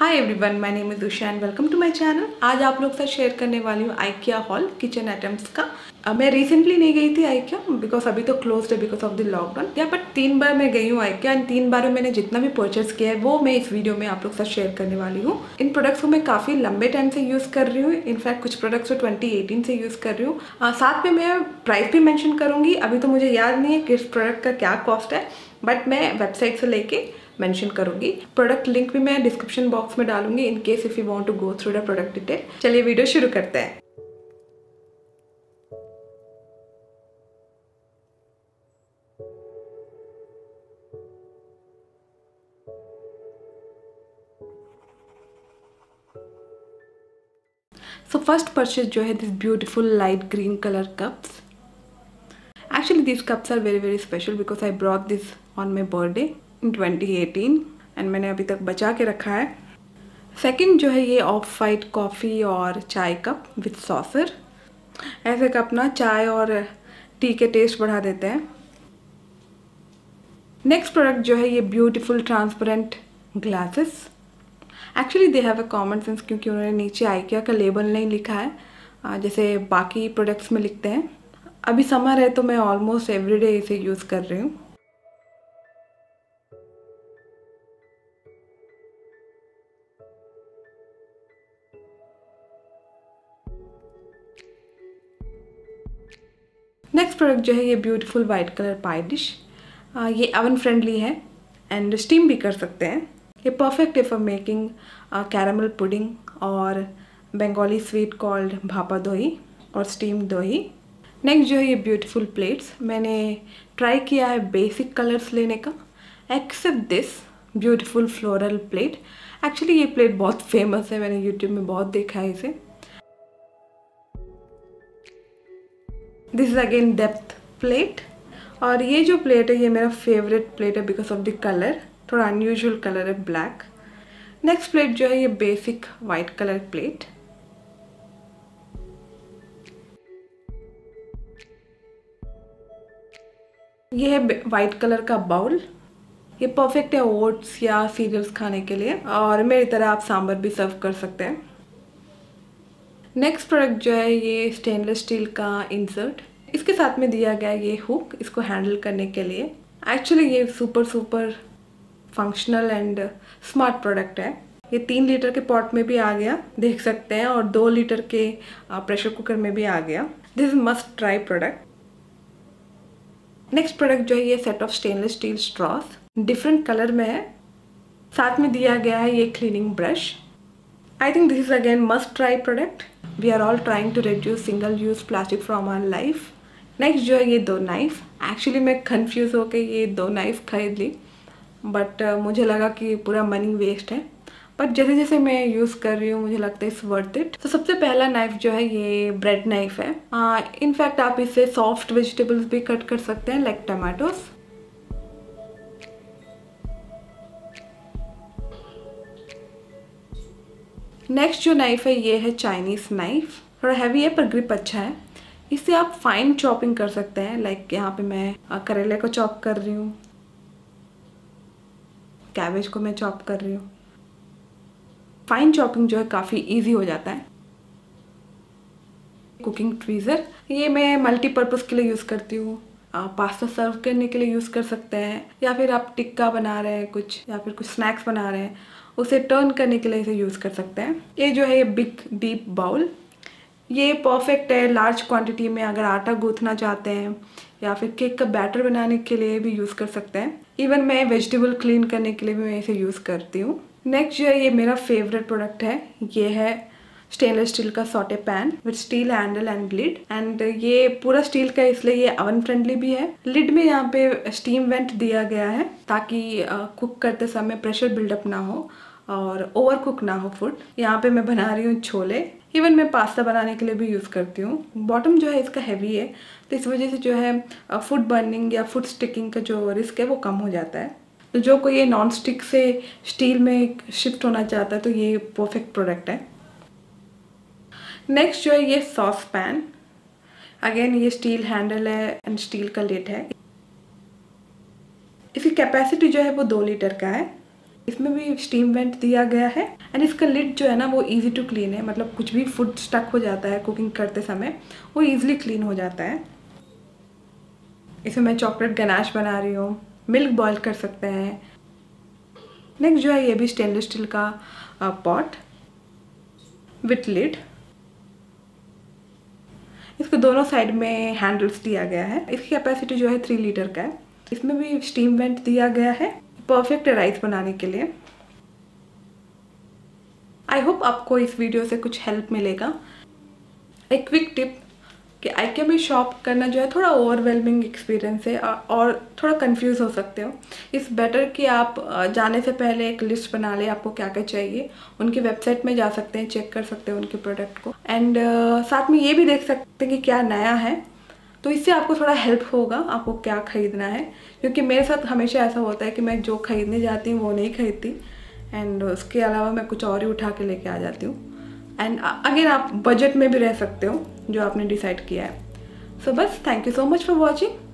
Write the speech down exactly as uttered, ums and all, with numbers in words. Hi everyone, my name is Usha and welcome to my channel. आज आप लोग साथ शेयर करने वाली हूँ आइकिया हॉल किचन आइटम्स का। uh, मैं रिसेंटली नहीं गई थी आइकिया बिकॉज अभी तो क्लोज्ड है because of the lockdown. Yeah but तीन बार मैं गई हूँ आइकिया एंड तीन बार में मैंने जितना भी परचेस किया है वो मैं इस वीडियो में आप लोग साथ शेयर करने वाली हूँ। इन प्रोडक्ट्स को मैं काफ़ी लंबे टाइम से यूज़ कर रही हूँ, इनफैक्ट कुछ प्रोडक्ट्स को ट्वेंटी एटीन से यूज़ कर रही हूँ। uh, साथ में मैं प्राइस भी मैंशन करूँगी। अभी तो मुझे याद नहीं है किस प्रोडक्ट का क्या कॉस्ट है, बट मैं वेबसाइट से लेके मेंशन करूंगी। प्रोडक्ट लिंक भी मैं डिस्क्रिप्शन बॉक्स में डालूंगी in case if you want to go through the product detail. चलिए वीडियो शुरू करते हैं। सो फर्स्ट परचेज जो है this beautiful light green colour cups. Actually this cups are very very special because I brought this on my birthday twenty eighteen and मैंने अभी तक बचा के रखा है। सेकंड जो है ये ऑफ वाइट कॉफ़ी और चाय कप विथ सॉसर। ऐसे कप ना चाय और टी के टेस्ट बढ़ा देते हैं। नेक्स्ट प्रोडक्ट जो है ये beautiful transparent glasses. Actually they have a common sense क्योंकि उन्होंने नीचे आइकिया का लेबल नहीं लिखा है जैसे बाकी प्रोडक्ट्स में लिखते हैं। अभी समर है तो मैं ऑलमोस्ट एवरीडे इसे यूज़ कर रही हूँ। नेक्स्ट प्रोडक्ट जो है ये beautiful white colour pie dish. ये अवन फ्रेंडली है एंड स्टीम भी कर सकते हैं। ये परफेक्ट है फॉर मेकिंग कैरामल पुडिंग और बंगाली स्वीट कॉल्ड भापा दोही और स्टीम दोही। नेक्स्ट जो है ये ब्यूटीफुल प्लेट्स। मैंने ट्राई किया है बेसिक कलर्स लेने का except this beautiful floral plate. Actually ये प्लेट बहुत फेमस है, मैंने यूट्यूब में बहुत देखा है इसे। This is again depth plate और ये जो प्लेट है ये मेरा फेवरेट प्लेट है बिकॉज ऑफ द कलर। थोड़ा अनयूजुअल कलर है ब्लैक। नेक्स्ट प्लेट जो है ये बेसिक वाइट कलर प्लेट। ये है वाइट कलर का बाउल। ये परफेक्ट है ओट्स या सीरियल्स खाने के लिए और मेरी तरह आप सांभर भी सर्व कर सकते हैं। नेक्स्ट प्रोडक्ट जो है ये स्टेनलेस स्टील का इंसर्ट। इसके साथ में दिया गया ये हुक इसको हैंडल करने के लिए। एक्चुअली ये super super functional and smart product है। ये तीन लीटर के पॉट में भी आ गया देख सकते हैं और दो लीटर के प्रेशर कुकर में भी आ गया। This is must try product. Next product जो है ये set of stainless steel straws different colour में है। साथ में दिया गया है ये cleaning brush. I think this is again must try product. We are all trying to reduce single use plastic from our life. Next जो है ये दो नाइफ। एक्चुअली मैं कन्फ्यूज़ होकर ये दो नाइफ खरीद ली बट uh, मुझे लगा कि पूरा मनी वेस्ट है, बट जैसे जैसे मैं यूज़ कर रही हूँ मुझे लगता है इट्स वर्थ इट। तो सबसे पहला नाइफ जो है ये ब्रेड नाइफ है। इनफैक्ट uh, आप इससे सॉफ्ट वेजिटेबल्स भी कट कर सकते हैं लाइक टमाटोज। नेक्स्ट जो नाइफ है ये है चाइनीज़ नाइफ। थोड़ा हैवी है पर ग्रिप अच्छा है। इससे आप फाइन चॉपिंग कर सकते हैं लाइक यहाँ पे मैं करेले को चॉप कर रही हूँ, कैबेज को मैं चॉप कर रही हूँ। फाइन चॉपिंग जो है काफ़ी इजी हो जाता है। कुकिंग ट्वीज़र ये मैं मल्टीपर्पज़ के लिए यूज़ करती हूँ। पास्ता सर्व करने के लिए यूज़ कर सकते हैं या फिर आप टिक्का बना रहे हैं कुछ या फिर कुछ स्नैक्स बना रहे हैं उसे टर्न करने के लिए इसे यूज़ कर सकते हैं। ये जो है ये बिग डीप बाउल ये परफेक्ट है लार्ज क्वांटिटी में। अगर आटा गूँथना चाहते हैं या फिर केक का बैटर बनाने के लिए भी यूज़ कर सकते हैं। इवन मैं वेजिटेबल क्लीन करने के लिए भी मैं इसे यूज़ करती हूँ। नेक्स्ट जो है ये मेरा फेवरेट प्रोडक्ट है, ये है स्टेनलेस स्टील का saute pan with steel handle and lid. And ये पूरा स्टील का इसलिए ये अवन फ्रेंडली भी है। लिड में यहाँ पे स्टीम वेंट दिया गया है ताकि कुक करते समय प्रेशर बिल्डअप ना हो और ओवर कुक ना हो फूड। यहाँ पे मैं बना रही हूँ छोले। इवन मैं पास्ता बनाने के लिए भी यूज़ करती हूँ। बॉटम जो है इसका हैवी है तो इस वजह से जो है फूड बर्निंग या फूड स्टिकिंग का जो रिस्क है वो कम हो जाता है। तो जो कोई ये नॉन स्टिक से स्टील में शिफ्ट होना चाहता है तो ये परफेक्ट प्रोडक्ट है। नेक्स्ट जो है ये सॉस पैन। अगेन ये स्टील हैंडल है एंड स्टील का लिड है। इसकी कैपेसिटी जो है वो दो लीटर का है। इसमें भी स्टीम वेंट दिया गया है एंड इसका लिड जो है ना वो इजी टू क्लीन है, मतलब कुछ भी फूड स्टक हो जाता है कुकिंग करते समय वो इजीली क्लीन हो जाता है। इसमें मैं चॉकलेट गनाश बना रही हूँ, मिल्क बॉयल कर सकते हैं। नेक्स्ट जो है ये भी स्टेनलेस स्टील का पॉट विथ लिड, इसको दोनों साइड में हैंडल्स दिया गया है। इसकी कैपेसिटी जो है थ्री लीटर का है। इसमें भी स्टीम वेंट दिया गया है परफेक्ट राइस बनाने के लिए। आई होप आपको इस वीडियो से कुछ हेल्प मिलेगा। एक क्विक टिप कि आइकिया में शॉप करना जो है थोड़ा ओवरवेलमिंग एक्सपीरियंस है और थोड़ा कंफ्यूज हो सकते हो। इस बेटर कि आप जाने से पहले एक लिस्ट बना लें आपको क्या क्या चाहिए, उनकी वेबसाइट में जा सकते हैं, चेक कर सकते हैं उनके प्रोडक्ट को एंड uh, साथ में ये भी देख सकते हैं कि क्या नया है, तो इससे आपको थोड़ा हेल्प होगा आपको क्या ख़रीदना है। क्योंकि मेरे साथ हमेशा ऐसा होता है कि मैं जो ख़रीदने जाती हूँ वो नहीं खरीदती एंड उसके अलावा मैं कुछ और ही उठा के लेके आ जाती हूँ। एंड अगेन आप बजट में भी रह सकते हो जो आपने डिसाइड किया है। सो बस thank you so much for watching.